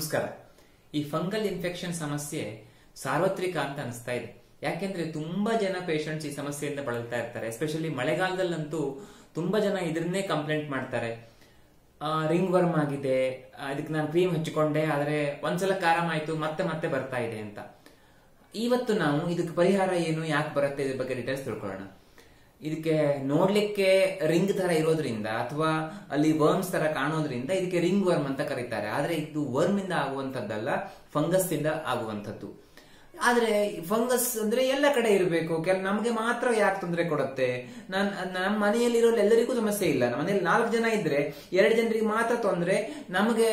ನಮಸ್ಕಾರ ಈ fungal infection ಸಮಸ್ಯೆ ಸಾರ್ವತ್ರಿಕ ಅಂತ ಅನಿಸ್ತಾ ಇದೆ ಯಾಕೆಂದ್ರೆ ತುಂಬಾ ಜನ ಪೇಷಂಟ್ಸ್ ಈ ಸಮಸ್ಯೆಯಿಂದ ಬಳಲ್ತಾ ಇರ್ತಾರೆ ಎಸ್ಪೆಷಲಿ ಮಳೆಗಾಲದಲ್ಲಂತೂ ತುಂಬಾ ಜನ ಇದನ್ನೇ ಕಂಪ್ಲೇಂಟ್ ಮಾಡ್ತಾರೆ ರಿಂಗ್ ವರ್ಮ್ ಆಗಿದೆ ಅದಕ್ಕೆ ನಾನು ಕ್ರೀಮ್ ಹಚ್ಚಿಕೊಂಡೆ ಆದರೆ ಒಂದ್ಸಲ ಕಾರಣ ಆಯ್ತು ಮತ್ತೆ ಮತ್ತೆ ಬರ್ತಾ ಇದೆ ಅಂತ ಇವತ್ತು ನಾವು ಇದಕ್ಕೆ ಪರಿಹಾರ ಏನು ಯಾಕೆ ಬರುತ್ತೆ ಇದ್ರ ಬಗ್ಗೆ ಡೀಟೇಲ್ಸ್ ತಿಳ್ಕೊಳ್ಳೋಣ ಇದಕ್ಕೆ ನೋಡ್ಲಿಕ್ಕೆ ರಿಂಗ್ ತರ ಇರೋದ್ರಿಂದ ಅಥವಾ ಅಲ್ಲಿ ವರ್ಮ್ಸ್ ತರ ಕಾಣೋದ್ರಿಂದ ಇದಕ್ಕೆ ರಿಂಗ್ ವರ್ಮ್ ಅಂತ ಕರೀತಾರೆ ಆದ್ರೆ ಇದು ವರ್ಮ್ ಇಂದ ಆಗುವಂತದ್ದಲ್ಲ ಫಂಗಸ್ ಇಂದ ಆಗುವಂತದ್ದು ಆದ್ರೆ ಫಂಗಸ್ ಅಂದ್ರೆ ಎಲ್ಲ ಕಡೆ ಇರಬೇಕು ನಮ್ಗೆ ಮಾತ್ರ ಯಾಕೆ ತೊಂದರೆ ಕೊಡುತ್ತೆ ನಮ್ಮ ಮನೆಯಲ್ಲಿರೋ ಎಲ್ಲರಿಗೂ ಸಮಸ್ಯೆ ಇಲ್ಲ ನಮ್ಮ ಮನೆಯಲ್ಲಿ 4 ಜನ ಇದ್ರೆ 2 ಜನರಿಗೆ ಮಾತ್ರ ತೊಂದರೆ ನಮಗೆ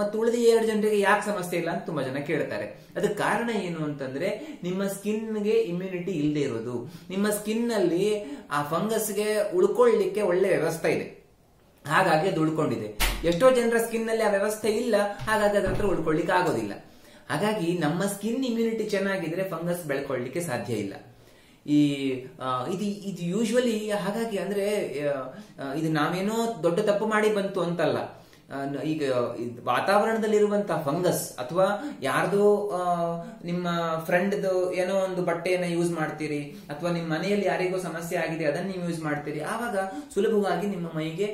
ಮತ್ತು ಉಳಿದ 2 ಜನರಿಗೆ ಯಾಕೆ ಸಮಸ್ಯೆ ಇಲ್ಲ ಅಂತ ತುಂಬಾ ಜನ ಕೇಳ್ತಾರೆ ಅದಕ್ಕೆ ಕಾರಣ ಏನು ಅಂತಂದ್ರೆ ನಿಮ್ಮ ಸ್ಕಿನ್ಗೆ ಇಮ್ಯುನಿಟಿ ಇಲ್ಲದೆ ಇರೋದು ನಿಮ್ಮ ಸ್ಕಿನ್ ನಲ್ಲಿ ಆ ಫಂಗಸ್ಗೆ ಉಳ್ಕೊಳ್ಳಿಕ್ಕೆ ಒಳ್ಳೆ ವ್ಯವಸ್ಥೆ ಇದೆ ಹಾಗಾಗಿ ಅದು ಉಳ್ಕೊಂಡಿದೆ ಎಷ್ಟೋ ಜನರ ಸ್ಕಿನ್ ನಲ್ಲಿ ಆ ವ್ಯವಸ್ಥೆ ಇಲ್ಲ ಹಾಗಾಗಿ ಅದ್ರ ಹತ್ರ ಉಳ್ಕೊಳ್ಳಿಕ್ಕೆ ಆಗೋದಿಲ್ಲ ಹಾಗಾಗಿ ನಮ್ಮ ಸ್ಕಿನ್ ಇಮ್ಯುನಿಟಿ ಚೆನ್ನಾಗಿದ್ರೆ ಫಂಗಸ್ ಬೆಳ್ಕೊಳ್ಳಿಕ್ಕೆ ಸಾಧ್ಯ ಇಲ್ಲ ಇದು ಯೂಶುವಲಿ ಹಾಗಾಗಿ ಅಂದ್ರೆ ಇದು ನಾವೇನೋ ದೊಡ್ಡ ತಪ್ಪು ಮಾಡಿ ಬಂತು ಅಂತಲ್ಲ ಈಗ ವಾತಾವರಣದಲ್ಲಿರುವಂತಹ ಫಂಗಸ್ ಅಥವಾ ಯಾರ್ದು ನಿಮ್ಮ ಫ್ರೆಂಡ್ದು ಏನೋ ಒಂದು ಬಟ್ಟೆಯನ್ನ ಯೂಸ್ ಮಾಡ್ತೀರಿ ಅಥವಾ ನಿಮ್ಮ ಮನೆಯಲ್ಲಿ ಯಾರಿಗೋ ಸಮಸ್ಯೆ ಆಗಿದೆ ಅದನ್ನ ನೀವು ಯೂಸ್ ಮಾಡ್ತೀರಿ ಆವಾಗ ಸುಲಭವಾಗಿ ನಿಮ್ಮ ಮೈಗೆ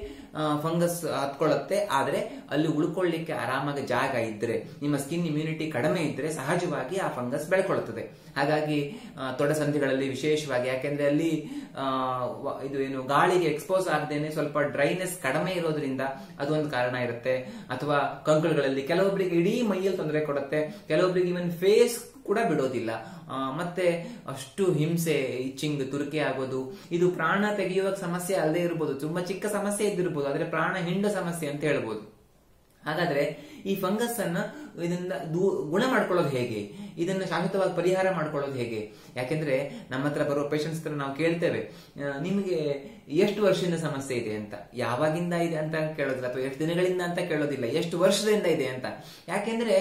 ಫಂಗಸ್ ಹತ್ಕೊಳ್ಳುತ್ತೆ ಆದ್ರೆ ಅಲ್ಲಿ ಉಳ್ಕೊಳ್ಳಿಕ್ಕೆ ಆರಾಮಾಗಿ ಜಾಗ ಇದ್ರೆ ನಿಮ್ಮ ಸ್ಕಿನ್ ಇಮ್ಯುನಿಟಿ ಕಡಿಮೆ ಇದ್ರೆ ಸಹಜವಾಗಿ ಆ ಫಂಗಸ್ ಬೆಳ್ಕೊಳ್ಳುತ್ತದೆ ಹಾಗಾಗಿ ತೊಡೆಸಂಧಿಗಳಲ್ಲಿ ವಿಶೇಷವಾಗಿ ಯಾಕೆಂದ್ರೆ ಅಲ್ಲಿ ಇದು ಏನು ಗಾಳಿಗೆ ಎಕ್ಸ್ಪೋಸ್ ಆಗದೇನೆ ಸ್ವಲ್ಪ ಡ್ರೈನೆಸ್ ಕಡಿಮೆ ಇರೋದ್ರಿಂದ ಅದೊಂದು ಕಾರಣ ಇರುತ್ತೆ ಅಥವಾ ಕಂಕುಳಗಳಲ್ಲಿ ಕೆಲವೊಬ್ಬರಿಗೆ ಇಡೀ ಮೈಯಲ್ಲಿ ತೊಂದರೆ ಕೊಡುತ್ತೆ ಕೆಲವೊಬ್ಬರಿಗೆ ಇವನ್ ಫೇಸ್ ಕೂಡ ಬಿಡೋದಿಲ್ಲ ಮತ್ತೆ ಅಷ್ಟು ಹಿಂಸೆ ಇಚ್ಚಿಂಗ್ ತುರಿಕೆ ಆಗೋದು ಇದು ಪ್ರಾಣ ತೆಗೆಯುವ ಸಮಸ್ಯೆ ಅಲ್ಲದೆ ಇರಬಹುದು ತುಂಬಾ ಚಿಕ್ಕ ಸಮಸ್ಯೆ ಇದ್ದಿರಬಹುದು ಆದ್ರೆ ಪ್ರಾಣ ಹಿಂಡೋ ಸಮಸ್ಯೆ ಅಂತ ಹೇಳ್ಬೋದು ಹಾಗಾದ್ರೆ ಈ ಫಂಗಸ್ ಅನ್ನ ಇದನ್ನ ಗುಣ ಮಾಡ್ಕೊಳ್ಳೋದು ಹೇಗೆ ಇದನ್ನ ಶಾಶ್ವತವಾಗಿ ಪರಿಹಾರ ಮಾಡ್ಕೊಳ್ಳೋದು ಹೇಗೆ ಯಾಕೆಂದ್ರೆ ನಮ್ಮ ಹತ್ರ ಬರೋ ಪೇಷಂಟ್ಸ್ ಹತ್ರ ನಾವು ಕೇಳ್ತೇವೆ ನಿಮಗೆ ಎಷ್ಟು ವರ್ಷದಿಂದ ಸಮಸ್ಯೆ ಇದೆ ಅಂತ ಯಾವಾಗಿಂದ ಇದೆ ಅಂತ ಕೇಳೋದಿಲ್ಲ ಅಥವಾ ಎಷ್ಟು ದಿನಗಳಿಂದ ಅಂತ ಕೇಳೋದಿಲ್ಲ ಎಷ್ಟು ವರ್ಷದಿಂದ ಇದೆ ಅಂತ ಯಾಕೆಂದ್ರೆ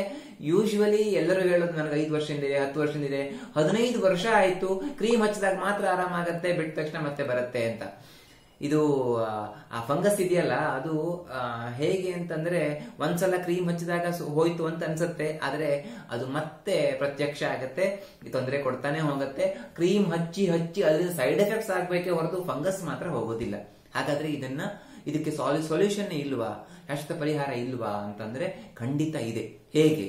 ಯೂಶುವಲಿ ಎಲ್ಲರೂ ಹೇಳೋದು ನನಗೆ 5 ವರ್ಷದಿಂದ ಇದೆ 10 ವರ್ಷದಿಂದ ಇದೆ 15 ವರ್ಷ ಆಯ್ತು ಕ್ರೀಮ್ ಹಚ್ಚಿದಾಗ ಮಾತ್ರ ಆರಾಮಾಗತ್ತೆ ಬಿಟ್ಟ ತಕ್ಷಣ ಮತ್ತೆ ಬರುತ್ತೆ ಅಂತ ಇದು ಆ ಫಂಗಸ್ ಇದೆಯಲ್ಲ ಅದು ಹೇಗೆ ಅಂತಂದ್ರೆ ಒಂದ್ಸಲ ಕ್ರೀಮ್ ಹಚ್ಚಿದಾಗ ಹೋಯ್ತು ಅಂತ ಅನ್ಸುತ್ತೆ ಆದ್ರೆ ಅದು ಮತ್ತೆ ಪ್ರತ್ಯಕ್ಷ ಆಗತ್ತೆ ತೊಂದರೆ ಕೊಡ್ತಾನೆ ಹೋಗತ್ತೆ ಕ್ರೀಮ್ ಹಚ್ಚಿ ಹಚ್ಚಿ ಅದ್ರ ಸೈಡ್ ಎಫೆಕ್ಟ್ಸ್ ಆಗ್ಬೇಕೆ ಹೊರತು ಫಂಗಸ್ ಮಾತ್ರ ಹೋಗೋದಿಲ್ಲ ಹಾಗಾದ್ರೆ ಇದಕ್ಕೆ ಸೊಲ್ಯೂಷನ್ ಇಲ್ವಾ ಶಾಶ್ವತ ಪರಿಹಾರ ಇಲ್ವಾ ಅಂತಂದ್ರೆ ಖಂಡಿತ ಇದೆ ಹೇಗೆ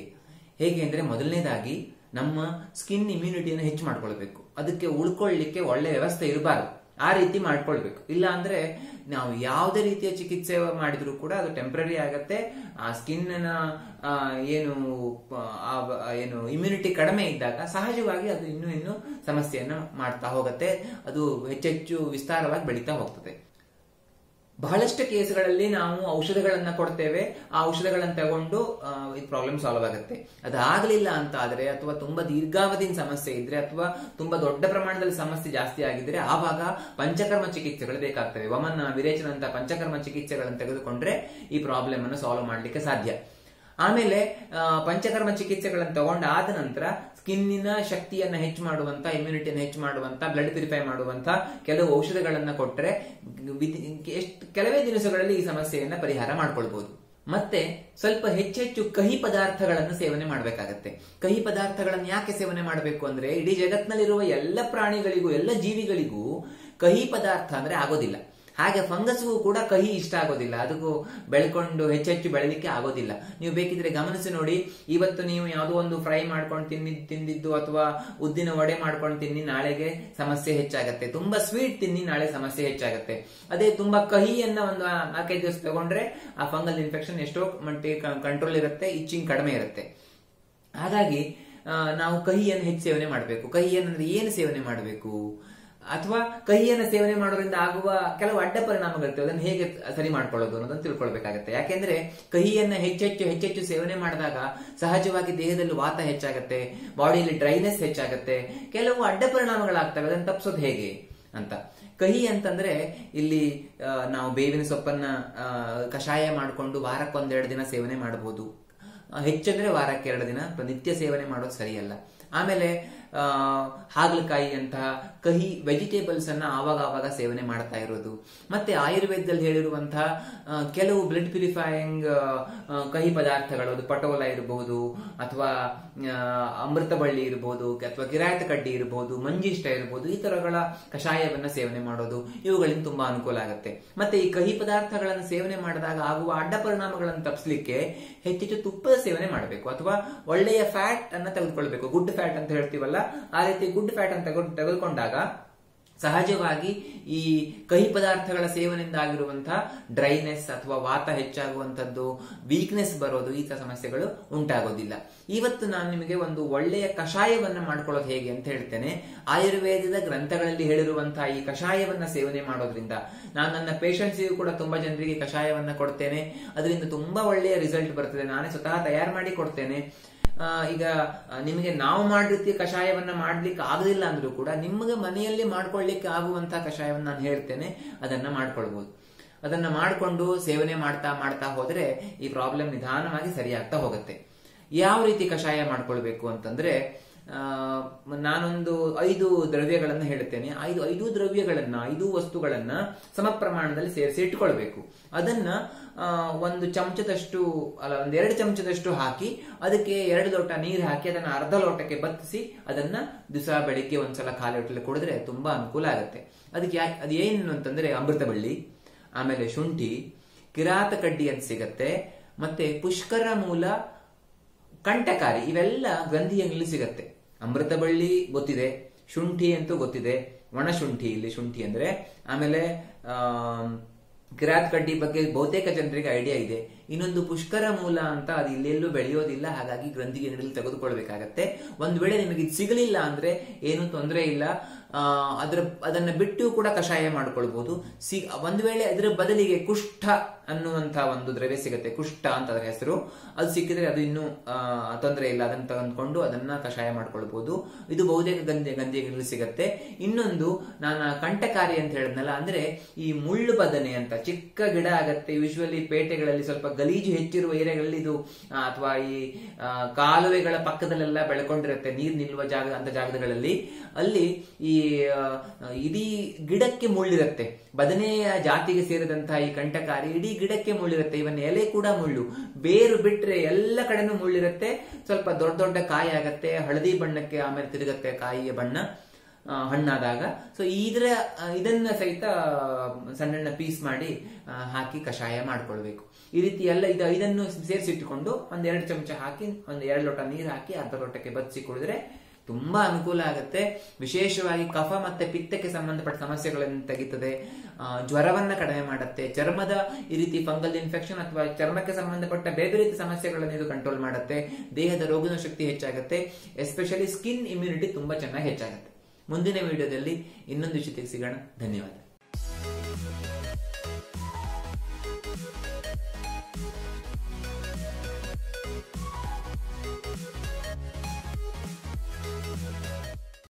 ಹೇಗೆ ಅಂದ್ರೆ ಮೊದಲನೇದಾಗಿ ನಮ್ಮ ಸ್ಕಿನ್ ಇಮ್ಯುನಿಟಿಯನ್ನು ಹೆಚ್ಚು ಮಾಡ್ಕೊಳ್ಬೇಕು ಅದಕ್ಕೆ ಉಳ್ಕೊಳ್ಳಿಕ್ಕೆ ಒಳ್ಳೆ ವ್ಯವಸ್ಥೆ ಇರಬಾರ್ದು ಆ ರೀತಿ ಮಾಡ್ಕೊಳ್ಬೇಕು ಇಲ್ಲ ಅಂದ್ರೆ ನಾವು ಯಾವುದೇ ರೀತಿಯ ಚಿಕಿತ್ಸೆ ಮಾಡಿದ್ರು ಕೂಡ ಅದು ಟೆಂಪ್ರರಿ ಆಗತ್ತೆ ಆ ಸ್ಕಿನ್ ಏನು ಏನು ಇಮ್ಯುನಿಟಿ ಕಡಿಮೆ ಇದ್ದಾಗ ಸಹಜವಾಗಿ ಅದು ಇನ್ನೂ ಸಮಸ್ಯೆಯನ್ನ ಮಾಡ್ತಾ ಹೋಗತ್ತೆ ಅದು ಹೆಚ್ಚೆಚ್ಚು ವಿಸ್ತಾರವಾಗಿ ಬೆಳೀತಾ ಹೋಗ್ತದೆ ಬಹಳಷ್ಟು ಕೇಸ್ಗಳಲ್ಲಿ ನಾವು ಔಷಧಗಳನ್ನ ಕೊಡ್ತೇವೆ ಆ ಔಷಧಗಳನ್ನ ತಗೊಂಡು ಇದು ಪ್ರಾಬ್ಲಮ್ ಸಾಲ್ವ್ ಆಗುತ್ತೆ ಅದಾಗ್ಲಿಲ್ಲ ಅಂತ ಆದ್ರೆ ಅಥವಾ ತುಂಬಾ ದೀರ್ಘಾವಧಿಯ ಸಮಸ್ಯೆ ಇದ್ರೆ ಅಥವಾ ತುಂಬಾ ದೊಡ್ಡ ಪ್ರಮಾಣದಲ್ಲಿ ಸಮಸ್ಯೆ ಜಾಸ್ತಿ ಆಗಿದ್ರೆ ಆವಾಗ ಪಂಚಕರ್ಮ ಚಿಕಿತ್ಸೆಗಳು ಬೇಕಾಗ್ತವೆ ವಮನ ವಿರೇಚನ ಅಂತ ಪಂಚಕರ್ಮ ಚಿಕಿತ್ಸೆಗಳನ್ನು ತೆಗೆದುಕೊಂಡ್ರೆ ಈ ಪ್ರಾಬ್ಲಮ್ ಅನ್ನು ಸಾಲ್ವ್ ಮಾಡ್ಲಿಕ್ಕೆ ಸಾಧ್ಯ ಆಮೇಲೆ ಪಂಚಕರ್ಮ ಚಿಕಿತ್ಸೆಗಳನ್ನು ತಗೊಂಡಾದ ನಂತರ ಸ್ಕಿನ್ನಿನ ಶಕ್ತಿಯನ್ನ ಹೆಚ್ಚು ಮಾಡುವಂತ ಇಮ್ಯುನಿಟಿಯನ್ನು ಹೆಚ್ಚು ಮಾಡುವಂತ ಬ್ಲಡ್ ಪ್ಯೂರಿಫೈ ಮಾಡುವಂತ ಕೆಲವು ಔಷಧಗಳನ್ನ ಕೊಟ್ರೆ ಕೆಲವೇ ದಿವಸಗಳಲ್ಲಿ ಈ ಸಮಸ್ಯೆಯನ್ನ ಪರಿಹಾರ ಮಾಡ್ಕೊಳ್ಬಹುದು ಮತ್ತೆ ಸ್ವಲ್ಪ ಹೆಚ್ಚೆಚ್ಚು ಕಹಿ ಪದಾರ್ಥಗಳನ್ನು ಸೇವನೆ ಮಾಡಬೇಕಾಗತ್ತೆ ಕಹಿ ಪದಾರ್ಥಗಳನ್ನು ಯಾಕೆ ಸೇವನೆ ಮಾಡಬೇಕು ಅಂದ್ರೆ ಇಡೀ ಜಗತ್ನಲ್ಲಿರುವ ಎಲ್ಲ ಪ್ರಾಣಿಗಳಿಗೂ ಎಲ್ಲ ಜೀವಿಗಳಿಗೂ ಕಹಿ ಪದಾರ್ಥ ಅಂದ್ರೆ ಆಗೋದಿಲ್ಲ ಹಾಗೆ ಫಂಗಸ್ಗೂ ಕೂಡ ಕಹಿ ಇಷ್ಟ ಆಗೋದಿಲ್ಲ ಅದಕ್ಕೂ ಬೆಳ್ಕೊಂಡು ಹೆಚ್ಚೆಚ್ಚು ಬೆಳಲಿಕ್ಕೆ ಆಗೋದಿಲ್ಲ ನೀವು ಬೇಕಿದ್ರೆ ಗಮನಿಸಿ ನೋಡಿ ಇವತ್ತು ನೀವು ಯಾವುದೋ ಒಂದು ಫ್ರೈ ಮಾಡ್ಕೊಂಡು ತಿಂದಿದ್ದು ಅಥವಾ ಉದ್ದಿನ ವಡೆ ಮಾಡ್ಕೊಂಡು ತಿನ್ನಿ ನಾಳೆಗೆ ಸಮಸ್ಯೆ ಹೆಚ್ಚಾಗತ್ತೆ ತುಂಬಾ ಸ್ವೀಟ್ ತಿನ್ನಿ ನಾಳೆ ಸಮಸ್ಯೆ ಹೆಚ್ಚಾಗತ್ತೆ ಅದೇ ತುಂಬಾ ಕಹಿಯನ್ನ ಒಂದು 4-5 ದಿವಸ ತಗೊಂಡ್ರೆ ಆ ಫಂಗಲ್ ಇನ್ಫೆಕ್ಷನ್ ಎಷ್ಟೋ ಮಟ್ಟಿಗೆ ಕಂಟ್ರೋಲ್ ಇರುತ್ತೆ ಇಚ್ಚಿಂಗ್ ಕಡಿಮೆ ಇರುತ್ತೆ ಹಾಗಾಗಿ ನಾವು ಕಹಿಯನ್ನು ಹೆಚ್ಚು ಸೇವನೆ ಮಾಡಬೇಕು ಕಹಿಯನ್ನಂದ್ರೆ ಏನು ಸೇವನೆ ಮಾಡಬೇಕು ಅಥವಾ ಕಹಿಯನ್ನು ಸೇವನೆ ಮಾಡೋದ್ರಿಂದ ಆಗುವ ಕೆಲವು ಅಡ್ಡ ಪರಿಣಾಮಗಳಿರ್ತವೆ ಅದನ್ನು ಹೇಗೆ ಸರಿ ಮಾಡ್ಕೊಳ್ಳೋದು ಅನ್ನೋದನ್ನು ತಿಳ್ಕೊಳ್ಬೇಕಾಗತ್ತೆ ಯಾಕೆಂದ್ರೆ ಕಹಿಯನ್ನು ಹೆಚ್ಚೆಚ್ಚು ಸೇವನೆ ಮಾಡಿದಾಗ ಸಹಜವಾಗಿ ದೇಹದಲ್ಲಿ ವಾತ ಹೆಚ್ಚಾಗತ್ತೆ ಬಾಡಿಯಲ್ಲಿ ಡ್ರೈನೆಸ್ ಹೆಚ್ಚಾಗತ್ತೆ ಕೆಲವು ಅಡ್ಡ ಪರಿಣಾಮಗಳಾಗ್ತವೆ ಅದನ್ನು ತಪ್ಪಿಸೋದು ಹೇಗೆ ಅಂತ ಕಹಿ ಅಂತಂದ್ರೆ ಇಲ್ಲಿ ನಾವು ಬೇವಿನ ಸೊಪ್ಪನ್ನ ಕಷಾಯ ಮಾಡಿಕೊಂಡು ವಾರಕ್ಕೊಂದೆರಡು ದಿನ ಸೇವನೆ ಮಾಡಬಹುದು ಹೆಚ್ಚಂದ್ರೆ ವಾರಕ್ಕೆ 2 ದಿನ ನಿತ್ಯ ಸೇವನೆ ಮಾಡೋದು ಸರಿಯಲ್ಲ ಆಮೇಲೆ ಹಾಗಲಕಾಯಿಯಂತಹ ಕಹಿ ವೆಜಿಟೇಬಲ್ಸ್ ಅನ್ನ ಆವಾಗ ಸೇವನೆ ಮಾಡ್ತಾ ಇರೋದು, ಮತ್ತೆ ಆಯುರ್ವೇದದಲ್ಲಿ ಹೇಳಿರುವಂತಹ ಕೆಲವು ಬ್ಲಡ್ ಪ್ಯೂರಿಫೈಯಿಂಗ್ ಕಹಿ ಪದಾರ್ಥಗಳು, ಅದು ಪಟೋಲ ಇರಬಹುದು ಅಥವಾ ಅಮೃತಬಳ್ಳಿ ಇರಬಹುದು ಅಥವಾ ಕಿರಾತ ಕಡ್ಡಿ ಇರಬಹುದು, ಮಂಜಿಷ್ಟ ಇರಬಹುದು, ಈ ತರಗಳ ಕಷಾಯವನ್ನ ಸೇವನೆ ಮಾಡೋದು, ಇವುಗಳಿಂದ ತುಂಬಾ ಅನುಕೂಲ ಆಗುತ್ತೆ. ಮತ್ತೆ ಈ ಕಹಿ ಪದಾರ್ಥಗಳನ್ನು ಸೇವನೆ ಮಾಡಿದಾಗ ಆಗುವ ಅಡ್ಡ ಪರಿಣಾಮಗಳನ್ನು ತಪ್ಪಿಸಲಿಕ್ಕೆ ಹೆಚ್ಚೆಚ್ಚು ತುಪ್ಪದ ಸೇವನೆ ಮಾಡಬೇಕು ಅಥವಾ ಒಳ್ಳೆಯ ಫ್ಯಾಟ್ ಅನ್ನ ತೆಗೆದುಕೊಳ್ಬೇಕು, ಗುಡ್ ಫ್ಯಾಟ್ ಅಂತ ಹೇಳ್ತೀವಲ್ಲ, ಆ ರೀತಿ ಗುಡ್ ಫ್ಯಾಟ್ ಅಂತ ತೆಗೆದುಕೊಂಡಾಗ ಸಹಜವಾಗಿ ಈ ಕಹಿ ಪದಾರ್ಥಗಳ ಸೇವನೆಯಿಂದ ಆಗಿರುವಂತಹ ಡ್ರೈನೆಸ್ ಅಥವಾ ವಾತ ಹೆಚ್ಚಾಗುವಂತದ್ದು, ವೀಕ್ನೆಸ್ ಬರೋದು, ಈ ತರ ಸಮಸ್ಯೆಗಳು ಉಂಟಾಗೋದಿಲ್ಲ. ಇವತ್ತು ನಾನು ನಿಮಗೆ ಒಂದು ಒಳ್ಳೆಯ ಕಷಾಯವನ್ನ ಮಾಡ್ಕೊಳ್ಳೋದು ಹೇಗೆ ಅಂತ ಹೇಳ್ತೇನೆ. ಆಯುರ್ವೇದದ ಗ್ರಂಥಗಳಲ್ಲಿ ಹೇಳಿರುವಂತಹ ಈ ಕಷಾಯವನ್ನ ಸೇವನೆ ಮಾಡೋದ್ರಿಂದ, ನಾನು ನನ್ನ ಪೇಷಂಟ್ಸಿಗೂ ಕೂಡ ತುಂಬಾ ಜನರಿಗೆ ಕಷಾಯವನ್ನ ಕೊಡ್ತೇನೆ, ಅದರಿಂದ ತುಂಬಾ ಒಳ್ಳೆಯ ರಿಸಲ್ಟ್ ಬರ್ತದೆ. ನಾನೇ ಸ್ವತಃ ತಯಾರು ಮಾಡಿ ಕೊಡ್ತೇನೆ. ಈಗ ನಿಮಗೆ ನಾವು ಮಾಡಿದ ರೀತಿಯ ಕಷಾಯವನ್ನ ಮಾಡ್ಲಿಕ್ಕೆ ಆಗಲಿಲ್ಲ ಅಂದ್ರೂ ಕೂಡ ನಿಮಗೆ ಮನೆಯಲ್ಲಿ ಮಾಡ್ಕೊಳ್ಲಿಕ್ಕೆ ಆಗುವಂತಹ ಕಷಾಯವನ್ನು ನಾನು ಹೇಳ್ತೇನೆ, ಅದನ್ನ ಮಾಡ್ಕೊಳ್ಬಹುದು. ಅದನ್ನ ಮಾಡಿಕೊಂಡು ಸೇವನೆ ಮಾಡ್ತಾ ಮಾಡ್ತಾ ಹೋದ್ರೆ ಈ ಪ್ರಾಬ್ಲಮ್ ನಿಧಾನವಾಗಿ ಸರಿಯಾಗ್ತಾ ಹೋಗುತ್ತೆ. ಯಾವ ರೀತಿ ಕಷಾಯ ಮಾಡ್ಕೊಳ್ಬೇಕು ಅಂತಂದ್ರೆ, ನಾನೊಂದು 5 ದ್ರವ್ಯಗಳನ್ನ ಹೇಳ್ತೇನೆ. ಐದು ವಸ್ತುಗಳನ್ನ ಸಮ ಪ್ರಮಾಣದಲ್ಲಿ ಸೇರಿಸಿ ಇಟ್ಕೊಳ್ಬೇಕು. ಅದನ್ನ ಒಂದು ಚಮಚದಷ್ಟು ಅಲ್ಲ, ಒಂದ್ 2 ಚಮಚದಷ್ಟು ಹಾಕಿ ಅದಕ್ಕೆ 2 ಲೋಟ ನೀರು ಹಾಕಿ ಅದನ್ನ ಅರ್ಧ ಲೋಟಕ್ಕೆ ಬತ್ತಿಸಿ ಅದನ್ನ ದಿವಸ ಬೆಳಿಗ್ಗೆ ಒಂದ್ಸಲ ಖಾಲಿ ಹೊಟ್ಟೆಯಲ್ಲಿ ಕುಡಿದ್ರೆ ತುಂಬಾ ಅನುಕೂಲ ಆಗುತ್ತೆ. ಅದಕ್ಕೆ ಅದೇನು ಅಂತಂದ್ರೆ ಅಮೃತ ಬಳ್ಳಿ, ಆಮೇಲೆ ಶುಂಠಿ, ಕಿರಾತ ಕಡ್ಡಿ ಅಂತ ಸಿಗತ್ತೆ, ಮತ್ತೆ ಪುಷ್ಕರ ಮೂಲ, ಕಂಠಕಾರಿ, ಇವೆಲ್ಲ ಗ್ರಂಥಿಯಲ್ಲಿ ಸಿಗತ್ತೆ. ಅಮೃತ ಬಳ್ಳಿ ಗೊತ್ತಿದೆ, ಶುಂಠಿ ಅಂತೂ ಗೊತ್ತಿದೆ, ಒಣಶುಂಠಿ, ಇಲ್ಲಿ ಶುಂಠಿ ಅಂದ್ರೆ, ಆಮೇಲೆ ಕಿರಾತ ಕಡ್ಡಿ ಬಗ್ಗೆ ಬಹುತೇಕ ಜನರಿಗೆ ಐಡಿಯಾ ಇದೆ. ಇನ್ನೊಂದು ಪುಷ್ಕರ ಮೂಲ ಅಂತ, ಅದು ಇಲ್ಲೆಲ್ಲೂ ಬೆಳೆಯೋದಿಲ್ಲ, ಹಾಗಾಗಿ ಗ್ರಂಥಿಗೆ ನೀಡಲು ತೆಗೆದುಕೊಳ್ಬೇಕಾಗತ್ತೆ. ಒಂದ್ ವೇಳೆ ನಿಮಗೆ ಇದು ಸಿಗಲಿಲ್ಲ ಅಂದ್ರೆ ಏನು ತೊಂದರೆ ಇಲ್ಲ, ಅದನ್ನ ಬಿಟ್ಟು ಕೂಡ ಕಷಾಯ ಮಾಡ್ಕೊಳ್ಬಹುದು. ಒಂದ್ ವೇಳೆ ಅದರ ಬದಲಿಗೆ ಕುಷ್ಠ ಅನ್ನುವಂತಹ ಒಂದು ದ್ರವ್ಯ ಸಿಗುತ್ತೆ, ಕುಷ್ಠ ಅಂತ ಅದರ ಹೆಸರು, ಅದು ಸಿಕ್ಕಿದ್ರೆ ಅದು ಇನ್ನೂ ತೊಂದರೆ ಇಲ್ಲ, ಅದನ್ನ ತಗೊಂಡ್ಕೊಂಡು ಅದನ್ನ ಕಷಾಯ ಮಾಡ್ಕೊಳ್ಬಹುದು. ಇದು ಬಹುತೇಕ ಗಂಧಿಗಳಲ್ಲಿ ಸಿಗತ್ತೆ. ಇನ್ನೊಂದು ನಾನು ಕಂಠಕಾರಿ ಅಂತ ಹೇಳಿದ್ನಲ್ಲ, ಅಂದ್ರೆ ಈ ಮುಳ್ಳು ಬದನೆ ಅಂತ ಚಿಕ್ಕ ಗಿಡ ಆಗತ್ತೆ, ಯೂಶುವಲಿ ಪೇಟೆಗಳಲ್ಲಿ ಸ್ವಲ್ಪ ಗಲೀಜು ಹೆಚ್ಚಿರುವ ಏರಿಯಾಗಳಲ್ಲಿ ಇದು ಅಥವಾ ಈ ಕಾಲುವೆಗಳ ಪಕ್ಕದಲ್ಲೆಲ್ಲ ಬೆಳ್ಕೊಂಡಿರುತ್ತೆ, ನೀರ್ ನಿಲ್ಲುವ ಜಾಗ ಅಂತ ಜಾಗಗಳಲ್ಲಿ, ಅಲ್ಲಿ ಈ ಇಡೀ ಗಿಡಕ್ಕೆ ಮುಳ್ಳಿರುತ್ತೆ. ಬದನೆಯ ಜಾತಿಗೆ ಸೇರಿದಂತಹ ಈ ಕಂಠಕಾರಿ ಇಡೀ ಗಿಡಕ್ಕೆ ಮುಳ್ಳಿರುತ್ತೆ, ಇವನ್ ಎಲೆ ಕೂಡ ಮುಳ್ಳು, ಬೇರು ಬಿಟ್ರೆ ಎಲ್ಲ ಕಡೆನೂ ಮುಳ್ಳಿರುತ್ತೆ. ಸ್ವಲ್ಪ ದೊಡ್ಡ ದೊಡ್ಡ ಕಾಯಿ ಆಗತ್ತೆ, ಹಳದಿ ಬಣ್ಣಕ್ಕೆ ಆಮೇಲೆ ತಿರುಗತ್ತೆ ಕಾಯಿಯ ಬಣ್ಣ ಹಣ್ಣಾದಾಗ. ಸೊ ಇದನ್ನ ಸಹಿತ ಸಣ್ಣ ಪೀಸ್ ಮಾಡಿ ಹಾಕಿ ಕಷಾಯ ಮಾಡ್ಕೊಳ್ಬೇಕು. ಈ ರೀತಿ ಎಲ್ಲ ಇದು 5 ಸೇರಿಸಿಟ್ಟುಕೊಂಡು ಒಂದ್ 2 ಚಮಚ ಹಾಕಿ ಒಂದ್ 2 ಲೋಟ ನೀರು ಹಾಕಿ ಅರ್ಧ ಲೋಟಕ್ಕೆ ಬಚ್ಚಿ ಕುಡಿದ್ರೆ ತುಂಬಾ ಅನುಕೂಲ ಆಗುತ್ತೆ. ವಿಶೇಷವಾಗಿ ಕಫ ಮತ್ತೆ ಪಿತ್ತಕ್ಕೆ ಸಂಬಂಧಪಟ್ಟ ಸಮಸ್ಯೆಗಳನ್ನು ತೆಗಿತದೆ, ಜ್ವರವನ್ನ ಕಡಿಮೆ ಮಾಡುತ್ತೆ, ಚರ್ಮದ ಈ ರೀತಿ ಫಂಗಲ್ ಇನ್ಫೆಕ್ಷನ್ ಅಥವಾ ಚರ್ಮಕ್ಕೆ ಸಂಬಂಧಪಟ್ಟ ಬೇರೆ ರೀತಿ ಸಮಸ್ಯೆಗಳನ್ನು ಇದು ಕಂಟ್ರೋಲ್ ಮಾಡುತ್ತೆ. ದೇಹದ ರೋಗನ ಶಕ್ತಿ ಹೆಚ್ಚಾಗುತ್ತೆ, ಎಸ್ಪೆಷಲಿ ಸ್ಕಿನ್ ಇಮ್ಯುನಿಟಿ ತುಂಬಾ ಚೆನ್ನಾಗಿ ಹೆಚ್ಚಾಗುತ್ತೆ. ಮುಂದಿನ ವಿಡಿಯೋದಲ್ಲಿ ಇನ್ನೊಂದು ವಿಷಯಕ್ಕೆ ಸಿಗೋಣ. ಧನ್ಯವಾದ.